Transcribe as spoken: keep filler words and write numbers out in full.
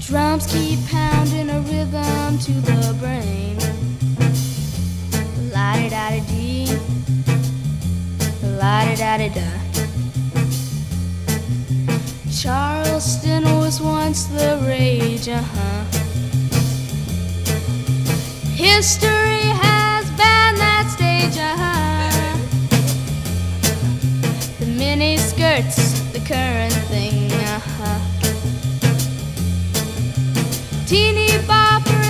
Drums keep pounding a rhythm to the brain. La-di-da-di-dee, la-di-da-di-da. Charleston was once the rage, uh-huh. History has banned that stage, uh-huh. The mini skirts, the current thing, uh-huh. Teeny bopper.